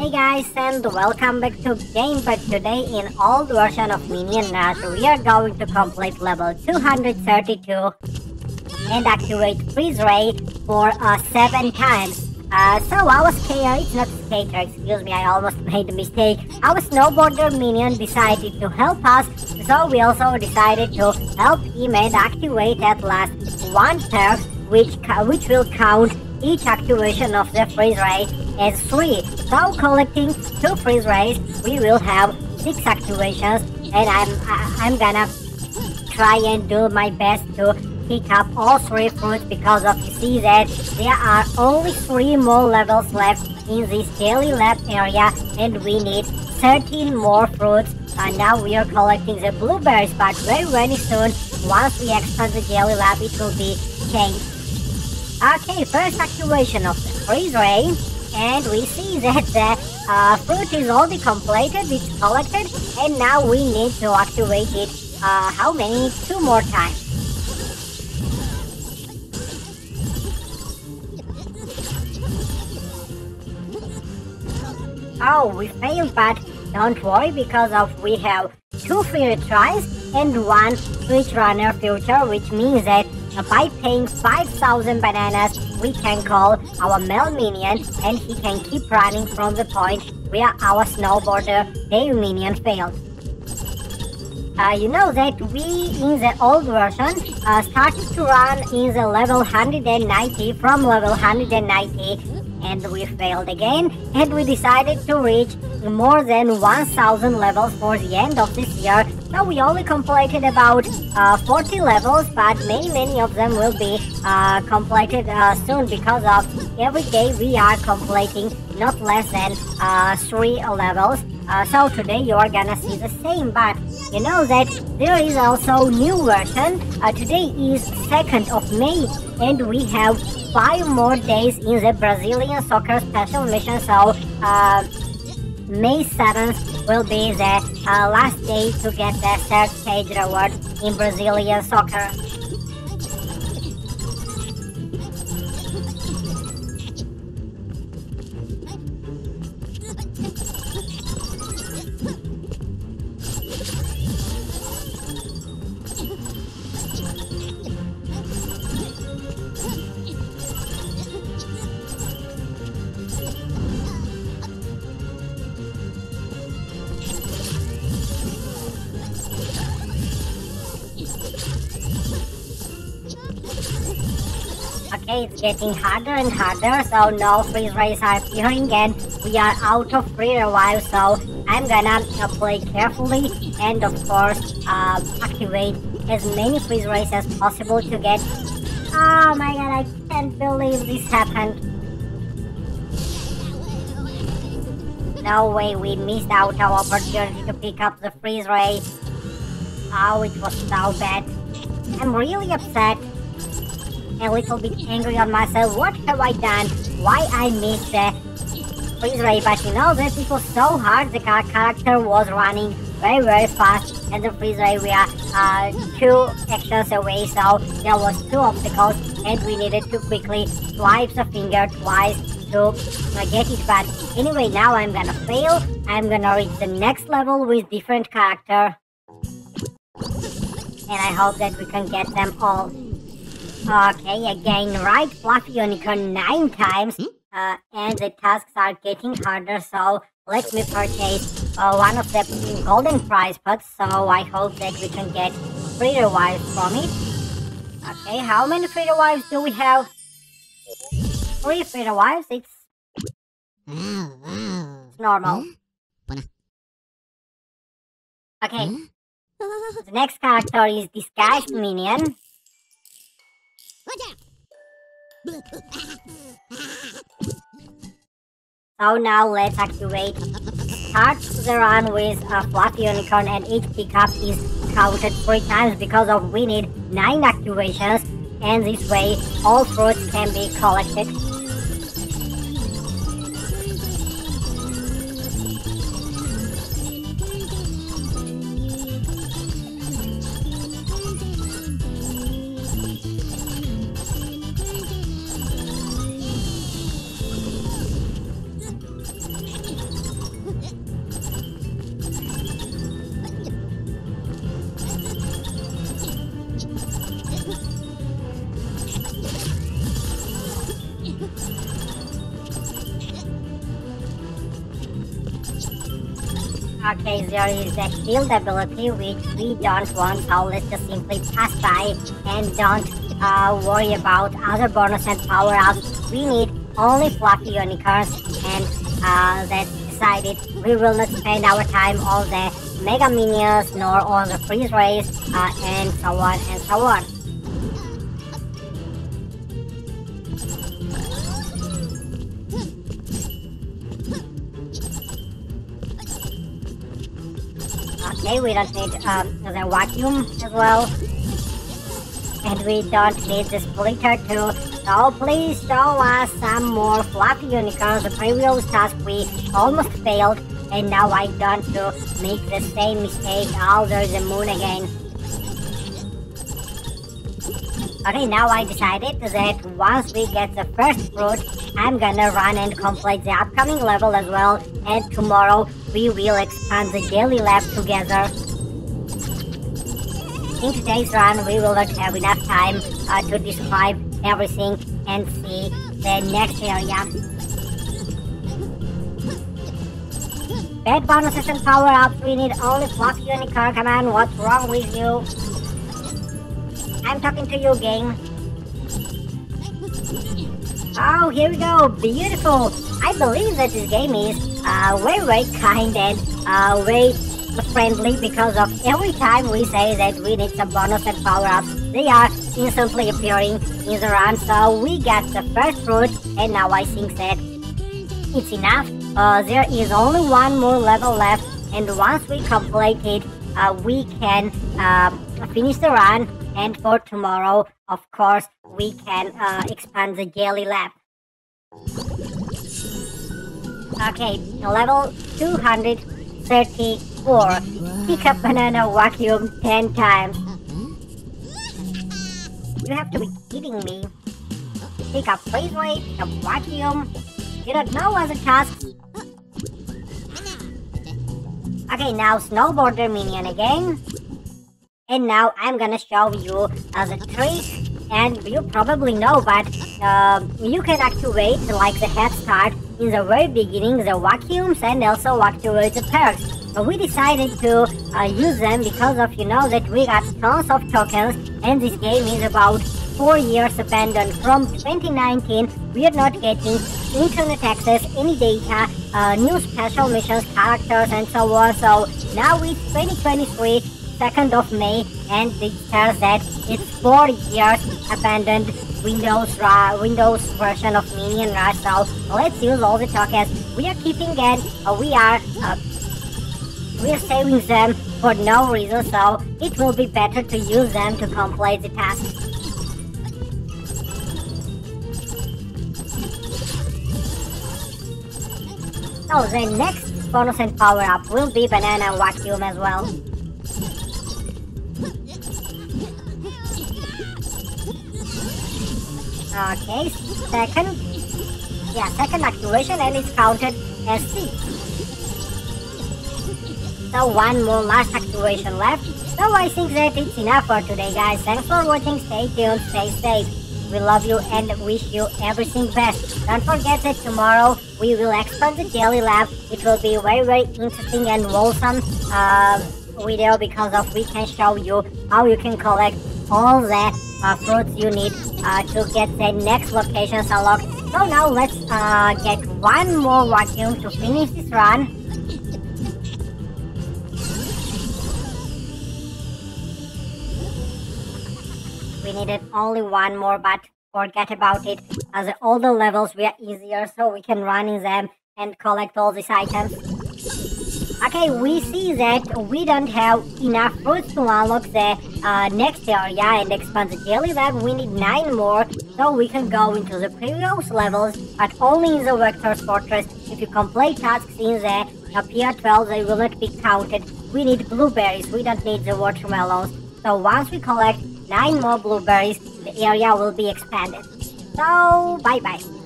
Hey guys, and welcome back to game, but today in old version of Minion Rush we are going to complete level 232 and activate Freeze Ray for 7 times. So I was I almost made a mistake. Our snowboarder minion decided to help us, so we also decided to help him and activate at last one turf, which will count each activation of the freeze ray as 3. So collecting 2 freeze rays, we will have 6 activations, and I'm gonna try and do my best to pick up all 3 fruits, because of you see that there are only 3 more levels left in this daily lab area and we need 13 more fruits. And now we are collecting the blueberries, but very soon once we expand the daily lab it will be changed. Okay, first activation of the freeze ray, and we see that the fruit is already completed, it's collected, and now we need to activate it how many? 2 more times. Oh, we failed, but don't worry, because we have 2 free tries and 1 switch runner future, which means that by paying 5,000 bananas we can call our male minion and he can keep running from the point where our snowboarder Dave minion failed. You know that we in the old version started to run in the level 190 from level 190. And we failed again, and we decided to reach more than 1000 levels for the end of this year. So we only completed about 40 levels, but many of them will be completed soon, because of every day we are completing not less than 3 levels. So today you are gonna see the same, but you know that there is also new version. Today is 2nd of May and we have 5 more days in the Brazilian soccer special mission, so May 7th will be the last day to get the 3rd stage reward in Brazilian soccer. Okay, it's getting harder and harder, so no freeze rays are appearing and we are out of free revive, so I'm gonna play carefully and of course activate as many freeze rays as possible to get... Oh my god, I can't believe this happened. No way, we missed out our opportunity to pick up the freeze ray. Oh, it was so bad. I'm really upset. A little bit angry on myself. What have I done? Why I missed the freeze ray? But you know that it was so hard. The character was running very fast, and the freeze ray we are 2 actions away, so there was 2 obstacles and we needed to quickly swipe the finger twice to get it. But anyway, now I'm gonna fail. I'm gonna reach the next level with different character and I hope that we can get them all. Okay, again, right, Fluffy Unicorn 9 times, and the tasks are getting harder, so let me purchase one of the golden prize pots, so I hope that we can get free revives from it. Okay, how many free revives do we have? 3 free revives, it's normal. Okay, the next character is Disguised Minion. So now let's activate start the run with a Fluffy Unicorn, and each pickup is counted 3 times, because of we need 9 activations, and this way all fruits can be collected. Okay, there is a shield ability which we don't want, so let's just simply pass by and don't worry about other bonus and power-ups. We need only Fluffy Unicorns, and that's decided. We will not spend our time on the Mega Minions nor on the Freeze Rays and so on and so on. Okay, we don't need the vacuum as well, and we don't need the splitter too, so please show us some more Fluffy Unicorns. The previous task we almost failed, and now I'm going to make the same mistake. Oh, there's the moon again. Okay, now I decided that once we get the first fruit, I'm gonna run and complete the upcoming level as well, and tomorrow we will expand the daily lab together. In today's run, we will not have enough time to describe everything and see the next area. Bad bonuses and power-ups, we need only Fluffy Unicorn. Come on, what's wrong with you? I'm talking to you, game. Oh, here we go. Beautiful. I believe that this game is very, very kind and very friendly, because of every time we say that we need some bonus and power-ups, they are instantly appearing in the run. So we got the first fruit, and now I think that it's enough. There is only one more level left, and once we complete it, we can finish the run. And for tomorrow, of course, we can expand the daily lab. Okay, level 234. Pick up banana vacuum 10 times. You have to be kidding me. Pick up freeze ray, pick up vacuum. You don't know what the task. Okay, now snowboarder minion again. And now I'm gonna show you as a trick, and you probably know, but you can activate like the head start in the very beginning, the vacuums, and also activate the perks. So we decided to use them because of, you know, that we got tons of tokens, and this game is about 4 years abandoned. From 2019, we are not getting internet access, any data, new special missions, characters, and so on. So now it's 2023. 2nd of May, and it tells that it's 4 years abandoned Windows version of Minion Rush. So let's use all the tokens we are keeping, and we are saving them for no reason, so it will be better to use them to complete the task. So the next bonus and power up will be banana vacuum as well. Okay, second activation, and it's counted as 6. So one more last activation left. So I think that it's enough for today, guys. Thanks for watching, stay tuned, stay safe. We love you and wish you everything best. Don't forget that tomorrow we will expand the daily lab. It will be very, very interesting and wholesome video, because of we can show you how you can collect all that fruits you need to get the next location unlocked. So now let's get one more vacuum to finish this run. We needed only one more, but forget about it, as all the levels were easier, so we can run in them and collect all these items. Okay, we see that we don't have enough fruits to unlock the next area and expand the daily lab. We need 9 more, so we can go into the previous levels, but only in the Vector's Fortress. If you complete tasks in the Pier 12, they will not be counted. We need blueberries, we don't need the watermelons. So once we collect 9 more blueberries, the area will be expanded. So, bye-bye.